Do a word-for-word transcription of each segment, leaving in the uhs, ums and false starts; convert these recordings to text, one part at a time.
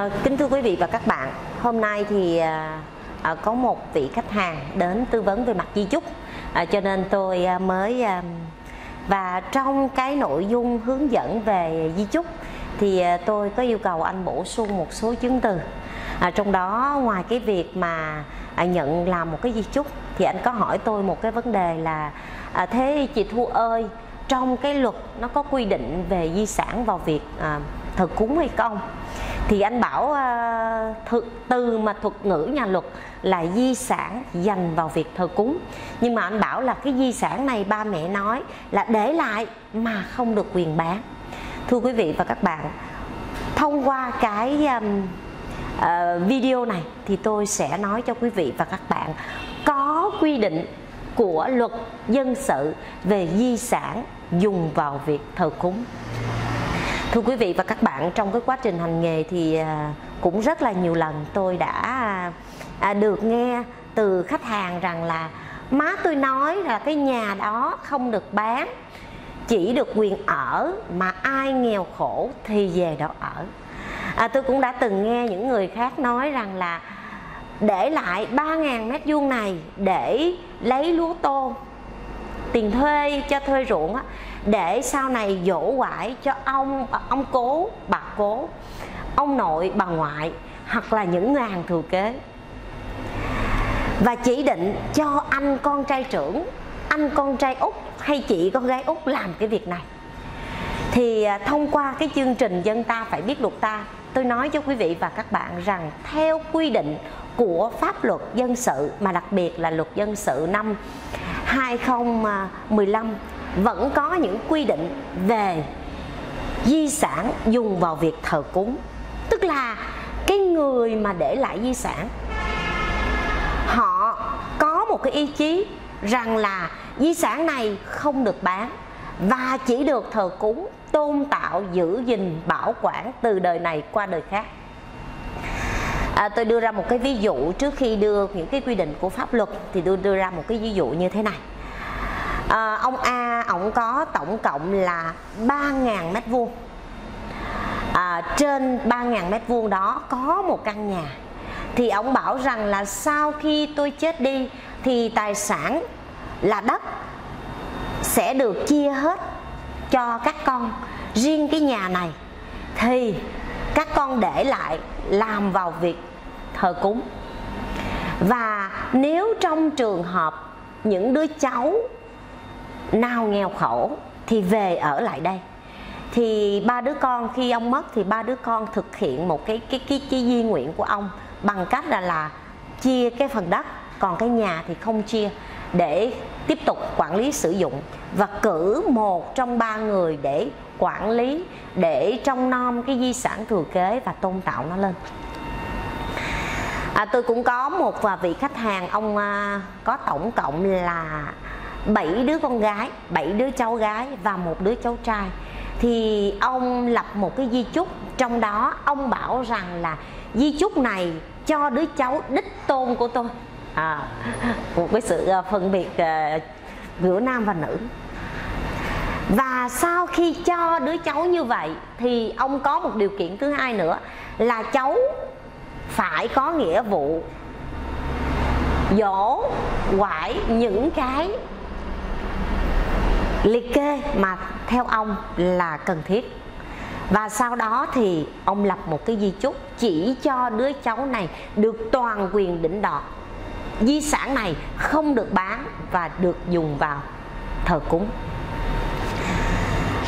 À, kính thưa quý vị và các bạn, hôm nay thì à, à, có một vị khách hàng đến tư vấn về mặt di chúc, à, cho nên tôi à, mới à, và trong cái nội dung hướng dẫn về di chúc thì à, tôi có yêu cầu anh bổ sung một số chứng từ, à, trong đó ngoài cái việc mà à, nhận làm một cái di chúc thì anh có hỏi tôi một cái vấn đề là à, thế chị Thu ơi, trong cái luật nó có quy định về di sản vào việc à, thờ cúng hay không? Thì anh bảo thực từ mà thuật ngữ nhà luật là di sản dành vào việc thờ cúng, nhưng mà anh bảo là cái di sản này ba mẹ nói là để lại mà không được quyền bán. Thưa quý vị và các bạn, thông qua cái video này thì tôi sẽ nói cho quý vị và các bạn có quy định của luật dân sự về di sản dùng vào việc thờ cúng. Thưa quý vị và các bạn, trong cái quá trình hành nghề thì cũng rất là nhiều lần tôi đã được nghe từ khách hàng rằng là má tôi nói là cái nhà đó không được bán, chỉ được quyền ở, mà ai nghèo khổ thì về đó ở. À, tôi cũng đã từng nghe những người khác nói rằng là để lại ba nghìn mét vuông này để lấy lúa tôm, tiền thuê cho thuê ruộng á, để sau này dỗ quải cho ông ông cố, bà cố, ông nội, bà ngoại, hoặc là những người hàng thừa kế, và chỉ định cho anh con trai trưởng, anh con trai út hay chị con gái út làm cái việc này. Thì thông qua cái chương trình Dân Ta Phải Biết Luật Ta, tôi nói cho quý vị và các bạn rằng theo quy định của pháp luật dân sự, mà đặc biệt là luật dân sự năm hai không một lăm, vẫn có những quy định về di sản dùng vào việc thờ cúng. Tức là cái người mà để lại di sản, họ có một cái ý chí rằng là di sản này không được bán và chỉ được thờ cúng, tôn tạo, giữ gìn, bảo quản từ đời này qua đời khác. À, tôi đưa ra một cái ví dụ trước khi đưa những cái quy định của pháp luật, thì tôi đưa ra một cái ví dụ như thế này. À, ông A, ông có tổng cộng là ba nghìn mét vuông. À, trên ba nghìn mét vuông đó có một căn nhà. Thì ông bảo rằng là sau khi tôi chết đi thì tài sản là đất sẽ được chia hết cho các con. Riêng cái nhà này thì các con để lại làm vào việc thờ cúng. Và nếu trong trường hợp những đứa cháu nào nghèo khổ thì về ở lại đây. Thì ba đứa con, khi ông mất thì ba đứa con thực hiện một cái cái cái, cái di nguyện của ông bằng cách là, là chia cái phần đất, còn cái nhà thì không chia, để tiếp tục quản lý sử dụng, và cử một trong ba người để quản lý, để trông nom cái di sản thừa kế và tôn tạo nó lên. À, tôi cũng có một vị khách hàng, ông à, có tổng cộng là bảy đứa con gái, bảy đứa cháu gái và một đứa cháu trai. Thì ông lập một cái di chúc, trong đó ông bảo rằng là di chúc này cho đứa cháu đích tôn của tôi. À, một cái sự phân biệt à, giữa nam và nữ. Và sau khi cho đứa cháu như vậy thì ông có một điều kiện thứ hai nữa là cháu phải có nghĩa vụ dỗ quải những cái liệt kê mà theo ông là cần thiết. Và sau đó thì ông lập một cái di chúc chỉ cho đứa cháu này được toàn quyền định đoạt, di sản này không được bán và được dùng vào thờ cúng.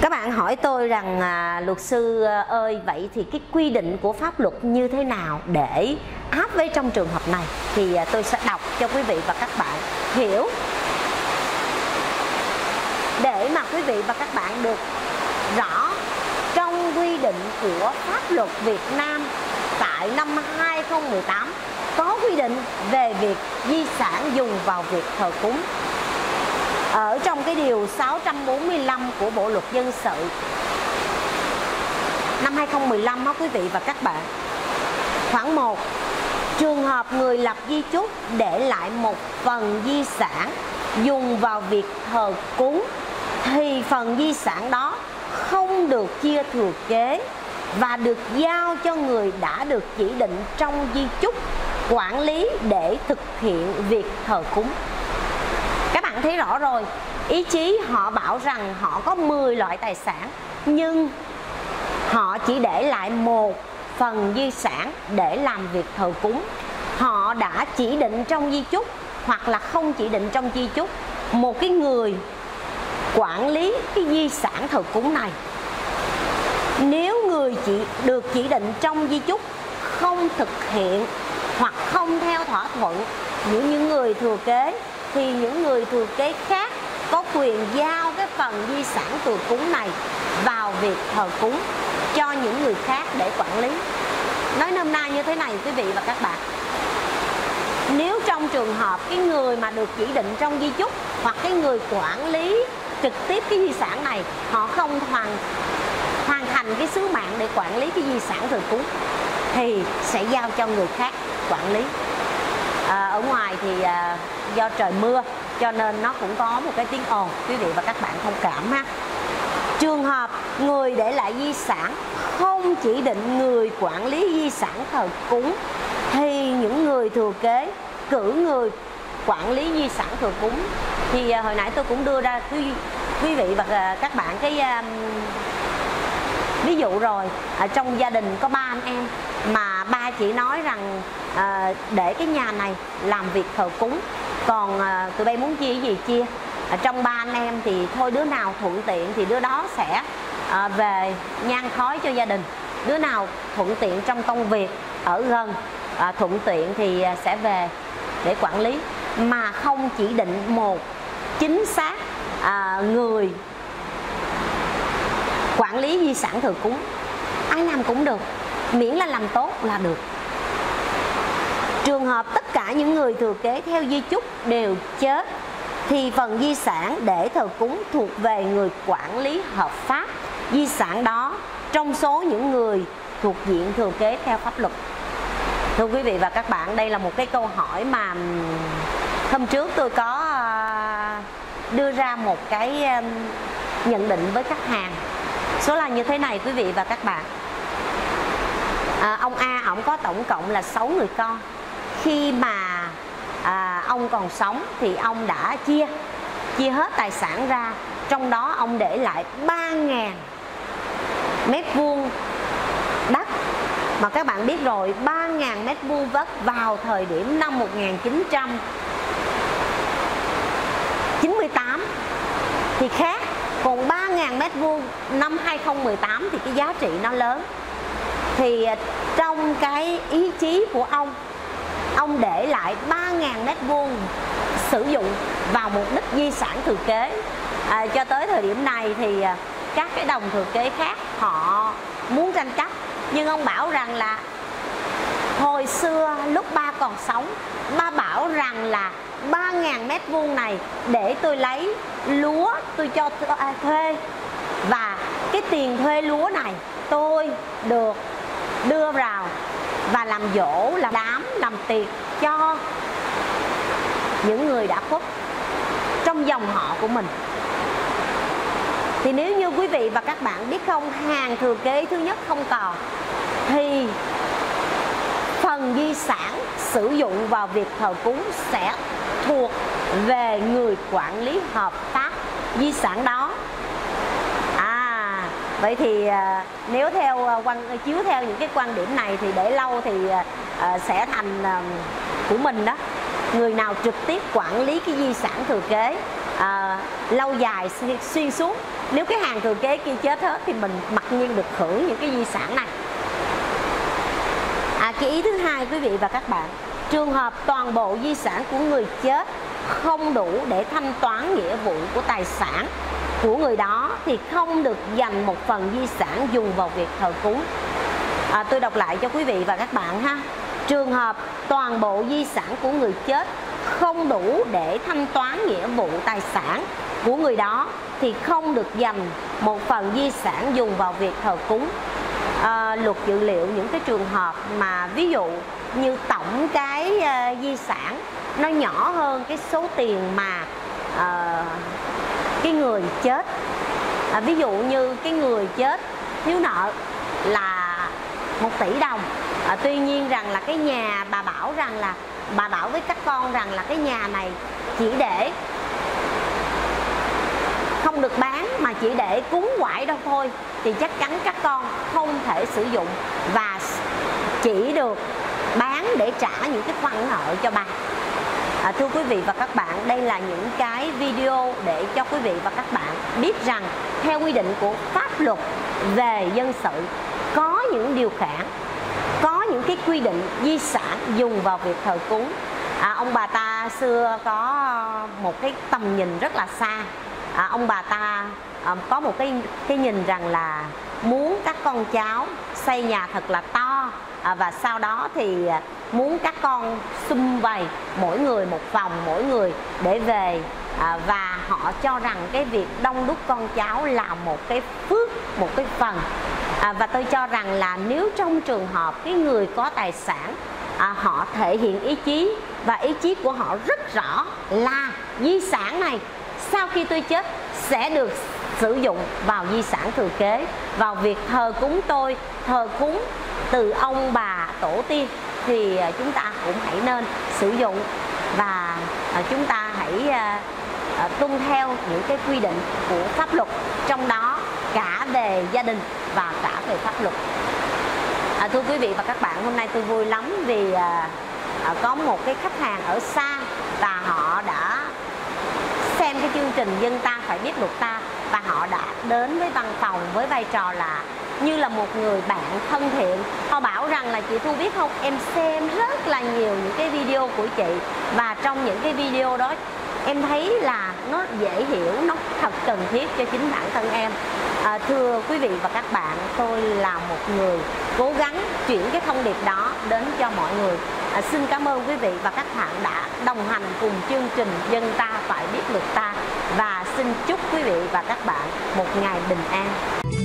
Các bạn hỏi tôi rằng à, luật sư ơi, vậy thì cái quy định của pháp luật như thế nào để áp với trong trường hợp này? Thì à, tôi sẽ đọc cho quý vị và các bạn hiểu, để mà quý vị và các bạn được rõ trong quy định của pháp luật Việt Nam tại năm hai không một tám có quy định về việc di sản dùng vào việc thờ cúng. Ở trong cái điều sáu trăm bốn mươi lăm của Bộ Luật Dân Sự năm hai không một lăm đó quý vị và các bạn, khoảng một, trường hợp người lập di chúc để lại một phần di sản dùng vào việc thờ cúng thì phần di sản đó không được chia thừa kế và được giao cho người đã được chỉ định trong di chúc quản lý để thực hiện việc thờ cúng. Các bạn thấy rõ rồi, ý chí họ bảo rằng họ có mười loại tài sản, nhưng họ chỉ để lại một phần di sản để làm việc thờ cúng. Họ đã chỉ định trong di chúc hoặc là không chỉ định trong di chúc một cái người quản lý cái di sản thờ cúng này. Nếu người chỉ được chỉ định trong di chúc không thực hiện hoặc không theo thỏa thuận giữa những người thừa kế, thì những người thừa kế khác có quyền giao cái phần di sản thờ cúng này vào việc thờ cúng cho những người khác để quản lý. Nói nôm na như thế này quý vị và các bạn, nếu trong trường hợp cái người mà được chỉ định trong di chúc hoặc cái người quản lý trực tiếp cái di sản này họ không hoàn hoàn thành cái sứ mạng để quản lý cái di sản thờ cúng thì sẽ giao cho người khác quản lý. À, ở ngoài thì à, do trời mưa cho nên nó cũng có một cái tiếng ồn, quý vị và các bạn thông cảm ha. Trường hợp người để lại di sản không chỉ định người quản lý di sản thờ cúng thì những người thừa kế cử người quản lý di sản thờ cúng. Thì hồi nãy tôi cũng đưa ra quý, quý vị và các bạn cái um, ví dụ rồi. Ở trong gia đình có ba anh em mà ba chỉ nói rằng uh, để cái nhà này làm việc thờ cúng, còn uh, tụi bay muốn chia cái gì chia. Ở trong ba anh em thì thôi đứa nào thuận tiện thì đứa đó sẽ uh, về nhang khói cho gia đình, đứa nào thuận tiện trong công việc ở gần uh, thuận tiện thì sẽ về để quản lý, mà không chỉ định một chính xác à, người quản lý di sản thờ cúng. Ai làm cũng được, miễn là làm tốt là được. Trường hợp tất cả những người thừa kế theo di chúc đều chết thì phần di sản để thờ cúng thuộc về người quản lý hợp pháp di sản đó trong số những người thuộc diện thừa kế theo pháp luật. Thưa quý vị và các bạn, đây là một cái câu hỏi mà hôm trước tôi có đưa ra một cái nhận định với khách hàng. Số là như thế này quý vị và các bạn. À, ông A, ổng có tổng cộng là sáu người con. Khi mà à, ông còn sống thì ông đã chia chia hết tài sản ra. Trong đó ông để lại ba nghìn mét vuông đất. Mà các bạn biết rồi, ba nghìn mét vuông đất vào thời điểm năm một nghìn chín trăm chín mươi tám thì khác, còn ba nghìn mét vuông năm hai không một tám thì cái giá trị nó lớn. Thì trong cái ý chí của ông, ông để lại ba nghìn mét vuông sử dụng vào mục đích di sản thừa kế. À, cho tới thời điểm này thì các cái đồng thừa kế khác họ muốn tranh chấp, nhưng ông bảo rằng là hồi xưa lúc ba còn sống, ba bảo rằng là ba nghìn mét vuông này để tôi lấy lúa tôi cho thuê, và cái tiền thuê lúa này tôi được đưa vào và làm dỗ, làm đám, làm tiệc cho những người đã khuất trong dòng họ của mình. Thì nếu như quý vị và các bạn biết không, hàng thừa kế thứ nhất không còn thì phần di sản sử dụng vào việc thờ cúng sẽ thuộc về người quản lý hợp pháp di sản đó. À, vậy thì nếu theo quan chiếu theo những cái quan điểm này thì để lâu thì sẽ thành của mình đó. Người nào trực tiếp quản lý cái di sản thừa kế à, lâu dài xuyên suốt, nếu cái hàng thừa kế kia chết hết thì mình mặc nhiên được hưởng những cái di sản này. À, cái ý thứ hai quý vị và các bạn, trường hợp toàn bộ di sản của người chết không đủ để thanh toán nghĩa vụ của tài sản của người đó thì không được dành một phần di sản dùng vào việc thờ cúng. À, tôi đọc lại cho quý vị và các bạn ha. Trường hợp toàn bộ di sản của người chết không đủ để thanh toán nghĩa vụ tài sản của người đó thì không được dành một phần di sản dùng vào việc thờ cúng. À, luật dự liệu những cái trường hợp mà ví dụ như tổng cái uh, di sản nó nhỏ hơn cái số tiền mà uh, cái người chết. À, ví dụ như cái người chết thiếu nợ là một tỷ đồng. À, tuy nhiên rằng là cái nhà bà bảo rằng là bà bảo với các con rằng là cái nhà này chỉ để không được bán mà chỉ để cúng quải đâu thôi, thì chắc chắn các con không thể sử dụng và chỉ được bán để trả những cái khoản nợ cho bà. À, thưa quý vị và các bạn, đây là những cái video để cho quý vị và các bạn biết rằng theo quy định của pháp luật về dân sự có những điều khoản, có những cái quy định di sản dùng vào việc thờ cúng. À, ông bà ta xưa có một cái tầm nhìn rất là xa. À, ông bà ta à, có một cái cái nhìn rằng là muốn các con cháu xây nhà thật là to, à, và sau đó thì muốn các con sum vầy mỗi người một phòng mỗi người để về, à, và họ cho rằng cái việc đông đúc con cháu là một cái phước, một cái phần. À, và tôi cho rằng là nếu trong trường hợp cái người có tài sản, à, họ thể hiện ý chí và ý chí của họ rất rõ là di sản này sau khi tôi chết sẽ được sử dụng vào di sản thừa kế, vào việc thờ cúng tôi, thờ cúng từ ông bà tổ tiên, thì chúng ta cũng hãy nên sử dụng và chúng ta hãy tuân theo những cái quy định của pháp luật, trong đó cả về gia đình và cả về pháp luật. À, thưa quý vị và các bạn, hôm nay tôi vui lắm vì à, có một cái khách hàng ở xa và họ đã xem cái chương trình Dân Ta Phải Biết Luật Ta, và họ đã đến với văn phòng với vai trò là như là một người bạn thân thiện. Họ bảo rằng là chị Thu biết không, em xem rất là nhiều những cái video của chị, và trong những cái video đó em thấy là nó dễ hiểu, nó thật cần thiết cho chính bản thân em. À, thưa quý vị và các bạn, tôi là một người cố gắng chuyển cái thông điệp đó đến cho mọi người. À, xin cảm ơn quý vị và các bạn đã đồng hành cùng chương trình Dân Ta Phải Biết Luật Ta, và xin chúc quý vị và các bạn một ngày bình an.